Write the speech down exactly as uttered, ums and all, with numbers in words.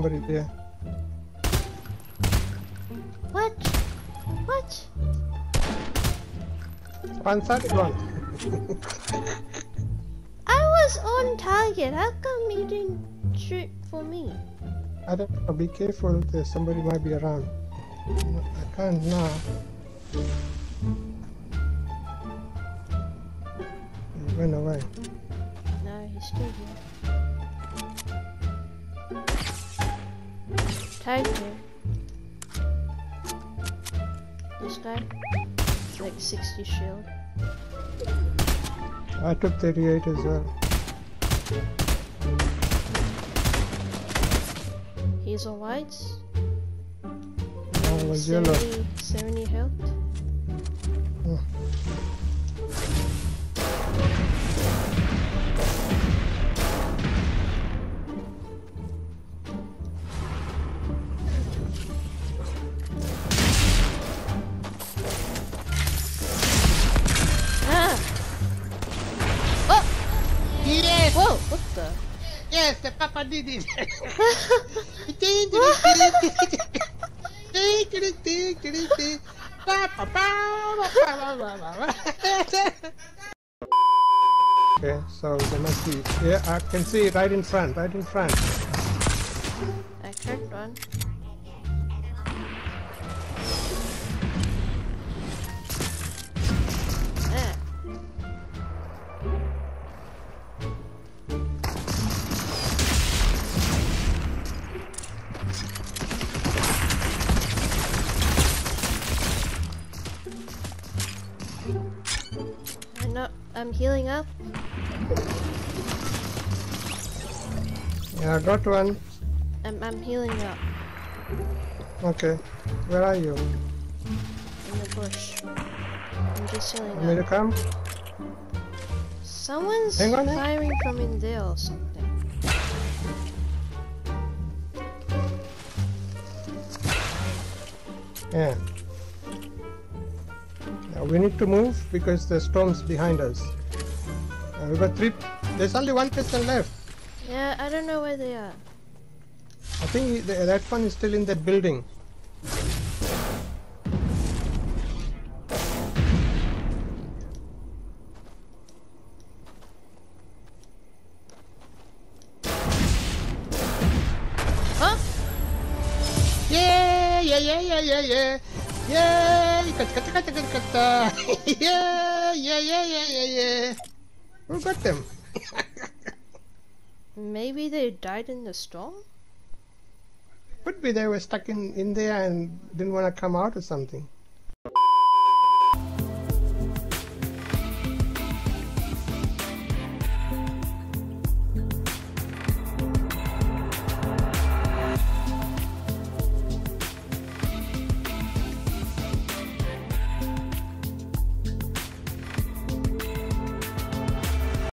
somebody there. What? What? One side, one. I was on target. How come you didn't shoot for me? I don't know. Be careful. There, somebody might be around. I can't now. He went away. No, he's still here. Tag him. This guy. Like sixty shield. I took thirty-eight as well. He's on whites. No, was yellow. seventy health. Oh. Whoa, what the? Yes, the Papa did it! Okay, so they must be... Yeah, I can see it right in front, right in front. I cracked one. I'm healing up. Yeah, I got one. I'm, I'm healing up. Okay, where are you? In the bush. I'm just healing up. Want me to come? Someone's firing from in there or something. Yeah. We need to move because the storm's behind us. Uh, we got three. There's only one person left. Yeah, I don't know where they are. I think the, that one is still in that building. Huh? Yeah, yeah, yeah, yeah, yeah, yeah. Yay! Yeah, yeah, yeah, yeah, yeah, yeah. Who got them? Maybe they died in the storm? Could be they were stuck in, in there and didn't want to come out or something.